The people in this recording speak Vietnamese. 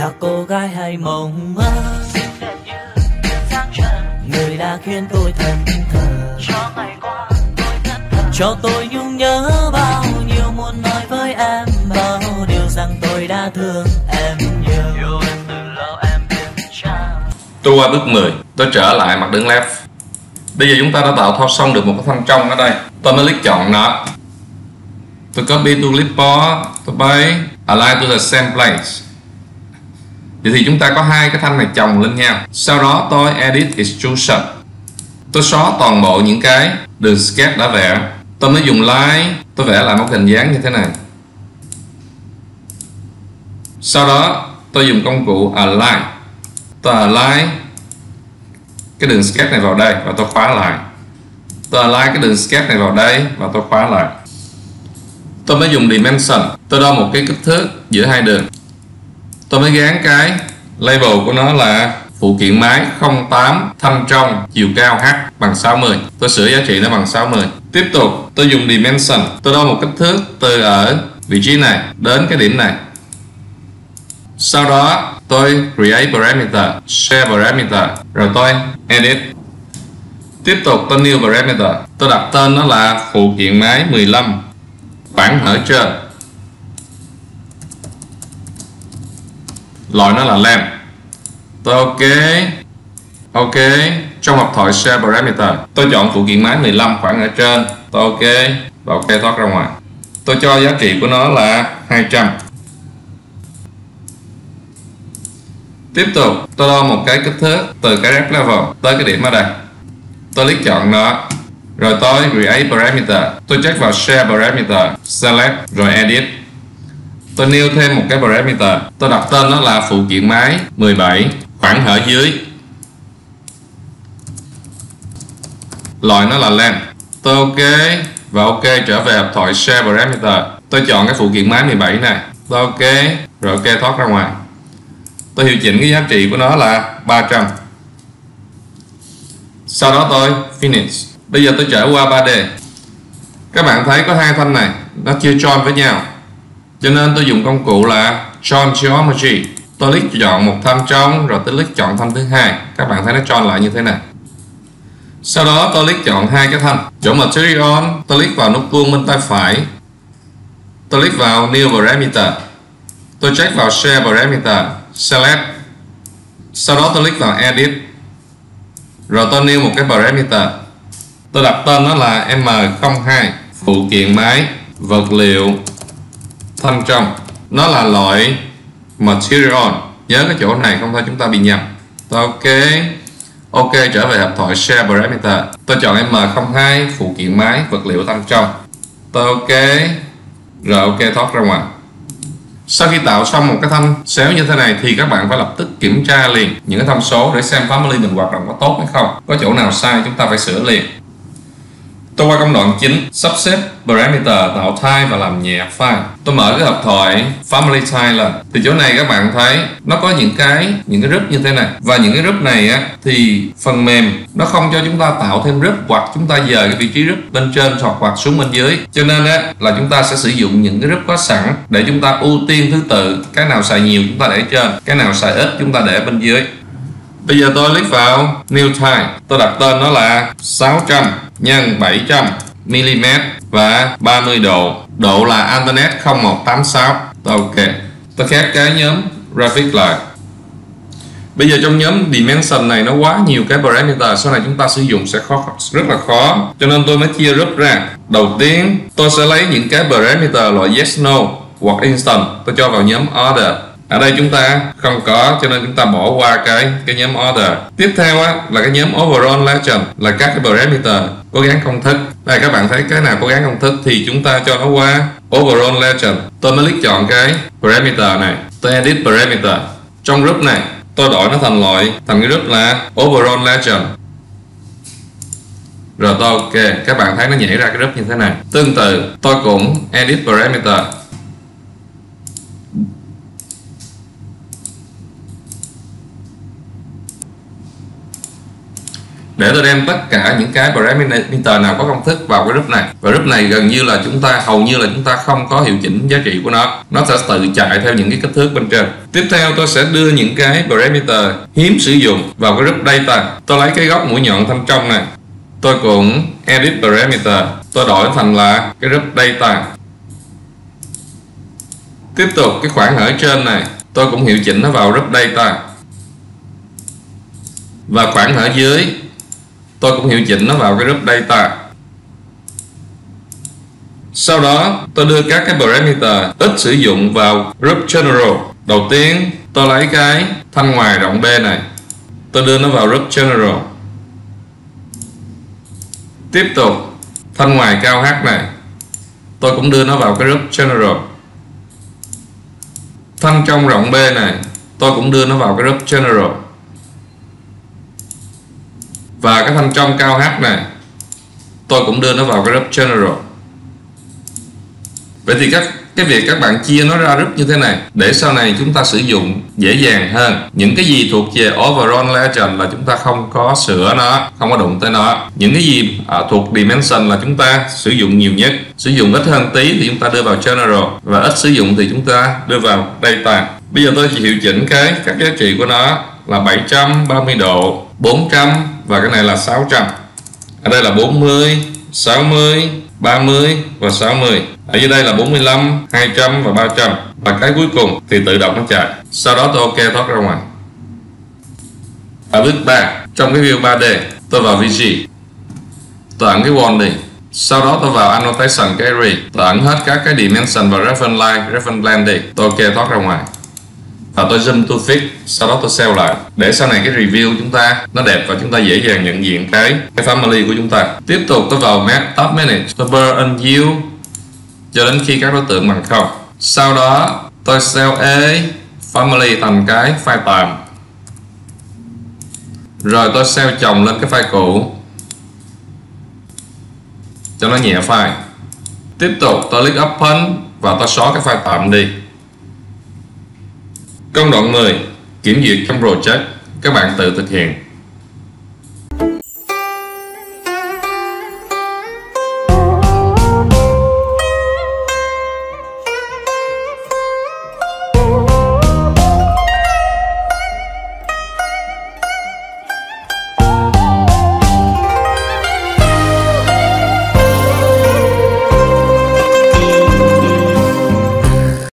Là cô gái hay mộng mơ, người đã khiến tôi thẫn thờ. Cho ngày qua tôi thẫn thờ, cho tôi nhung nhớ bao nhiêu, muốn nói với em bao điều rằng tôi đã thương em nhiều. Yêu em từ lâu em biết chăng. Tôi qua bước 10, tôi trở lại mặt đường left. Bây giờ chúng ta đã tạo thao xong được một cái thanh trong ở đây. Tôi mới click chọn nó. Tôi copy, tôi click bỏ, tôi paste, align to the same place. Vậy thì chúng ta có hai cái thanh này chồng lên nhau. Sau đó tôi edit extrusion. Tôi xóa toàn bộ những cái đường sketch đã vẽ. Tôi mới dùng line, tôi vẽ lại một hình dáng như thế này. Sau đó tôi dùng công cụ align. Tôi align cái đường sketch này vào đây và tôi khóa lại. Tôi align cái đường sketch này vào đây và tôi khóa lại. Tôi mới dùng dimension. Tôi đo một cái kích thước giữa hai đường. Tôi mới gán cái label của nó là phụ kiện máy 08 thanh trong chiều cao H bằng 60. Tôi sửa giá trị nó bằng 60. Tiếp tục tôi dùng dimension. Tôi đo một kích thước từ ở vị trí này đến cái điểm này. Sau đó tôi create parameter, share parameter, rồi tôi edit. Tiếp tục tôi new parameter. Tôi đặt tên nó là phụ kiện máy 15 khoảng hở trên. Loại nó là lamp. Tôi ok. Trong hộp thoại share parameter, tôi chọn phụ kiện máy 15 khoảng ở trên. Tôi ok và ok thoát ra ngoài. Tôi cho giá trị của nó là 200. Tiếp tục tôi đo một cái kích thước từ cái ref level tới cái điểm ở đây. Tôi click chọn nó, rồi tôi create parameter. Tôi check vào share parameter, select rồi edit. Tôi nêu thêm một cái parameter. Tôi đặt tên nó là phụ kiện máy 17 khoảng hở dưới. Loại nó là lamp. Tôi ok và ok trở về hộp thoại share parameter. Tôi chọn cái phụ kiện máy 17 này. Tôi ok rồi ok thoát ra ngoài. Tôi hiệu chỉnh cái giá trị của nó là 300. Sau đó tôi finish. Bây giờ tôi trở qua 3D. Các bạn thấy có hai thanh này, nó chưa join với nhau. Cho nên tôi dùng công cụ là Join Geometry. Tôi click chọn một thanh trong, rồi tôi click chọn thanh thứ hai. Các bạn thấy nó join lại như thế này. Sau đó tôi click chọn hai cái thanh. Chọn Material, tôi click vào nút vuông bên tay phải. Tôi click vào New Parameter. Tôi check vào Share Parameter, Select. Sau đó tôi click vào Edit. Rồi tôi nêu một cái Parameter. Tôi đặt tên nó là M02 phụ kiện máy vật liệu thanh trong. Nó là loại material. Nhớ cái chỗ này không thôi chúng ta bị nhầm. Tôi ok trở về hộp thoại share parameter. Tôi chọn M02 phụ kiện máy vật liệu thanh trong. Tôi ok rồi ok thoát ra ngoài. Sau khi tạo xong một cái thanh xéo như thế này thì các bạn phải lập tức kiểm tra liền những cái thông số để xem family mình hoạt động có tốt hay không, có chỗ nào sai chúng ta phải sửa liền. Tôi qua công đoạn chính, sắp xếp parameter, tạo type và làm nhẹ file. Tôi mở cái hộp thoại family type lên. Thì chỗ này các bạn thấy nó có những cái group như thế này. Và những cái group này á, thì phần mềm nó không cho chúng ta tạo thêm group hoặc chúng ta dời cái vị trí group bên trên hoặc xuống bên dưới. Cho nên á, là chúng ta sẽ sử dụng những cái group có sẵn để chúng ta ưu tiên thứ tự. Cái nào xài nhiều chúng ta để trên, cái nào xài ít chúng ta để bên dưới. Bây giờ tôi click vào New Type. Tôi đặt tên nó là 600 x 700 mm và 30 độ. Độ là Internet 0186. Tôi ok. Tôi khép cái nhóm Graphic lại. Bây giờ trong nhóm Dimension này nó quá nhiều cái parameter, sau này chúng ta sử dụng sẽ rất là khó. Cho nên tôi mới chia group ra. Đầu tiên tôi sẽ lấy những cái parameter loại Yes No hoặc Instant. Tôi cho vào nhóm Order. Ở đây chúng ta không có cho nên chúng ta bỏ qua cái nhóm order. Tiếp theo á, là cái nhóm overall legend, là các cái parameter cố gắng công thức. Đây các bạn thấy cái nào cố gắng công thức thì chúng ta cho nó qua overall legend. Tôi mới click chọn cái parameter này. Tôi edit parameter. Trong group này tôi đổi nó thành cái group là overall legend. Rồi tôi ok. Các bạn thấy nó nhảy ra cái group như thế này. Tương tự tôi cũng edit parameter. để tôi đem tất cả những cái parameter nào có công thức vào cái group này. Và group này gần như là chúng ta hầu như không có hiệu chỉnh giá trị của nó. Nó sẽ tự chạy theo những cái kích thước bên trên. Tiếp theo tôi sẽ đưa những cái parameter hiếm sử dụng vào cái group data. Tôi lấy cái góc mũi nhọn thanh trong này. Tôi cũng edit parameter. Tôi đổi thành là cái group data. Tiếp tục cái khoảng ở trên này tôi cũng hiệu chỉnh nó vào group data. Và khoảng ở dưới tôi cũng hiệu chỉnh nó vào cái group data. Sau đó tôi đưa các cái parameter ít sử dụng vào group general. Đầu tiên tôi lấy cái thanh ngoài rộng B này, tôi đưa nó vào group general. Tiếp tục thanh ngoài cao H này, tôi cũng đưa nó vào cái group general. Thanh trong rộng B này, tôi cũng đưa nó vào cái group general. Và cái thanh trong cao H này, tôi cũng đưa nó vào cái group general. Vậy thì cái việc các bạn chia nó ra group như thế này để sau này chúng ta sử dụng dễ dàng hơn. Những cái gì thuộc về overall legend là chúng ta không có sửa nó, không có đụng tới nó. Những cái gì thuộc dimension là chúng ta sử dụng nhiều nhất. Sử dụng ít hơn tí thì chúng ta đưa vào general, và ít sử dụng thì chúng ta đưa vào data. Bây giờ tôi chỉ hiệu chỉnh các giá trị của nó là 730 độ, 400 và cái này là 600. Ở đây là 40, 60, 30 và 60. Ở dưới đây là 45, 200 và 300. Và cái cuối cùng thì tự động nó chạy. Sau đó tôi OK thoát ra ngoài. Ở bước 3, trong cái view 3D, tôi vào VG, tôi ẩn cái wall đi. Sau đó tôi vào Annotation Gallery, tôi ẩn hết các cái Dimension và Reference Line, Reference Blend đi. Tôi OK thoát ra ngoài. Và tôi zoom to fix, sau đó tôi sell lại. Để sau này cái review chúng ta nó đẹp và chúng ta dễ dàng nhận diện cái family của chúng ta. Tiếp tục tôi vào Map Tab Manage, tôi burn yield cho đến khi các đối tượng bằng 0. Sau đó tôi sell A family thành cái file tạm. Rồi tôi sell chồng lên cái file cũ cho nó nhẹ file. Tiếp tục tôi click Open và tôi xóa cái file tạm đi. Công đoạn 10, kiểm duyệt trong project, các bạn tự thực hiện.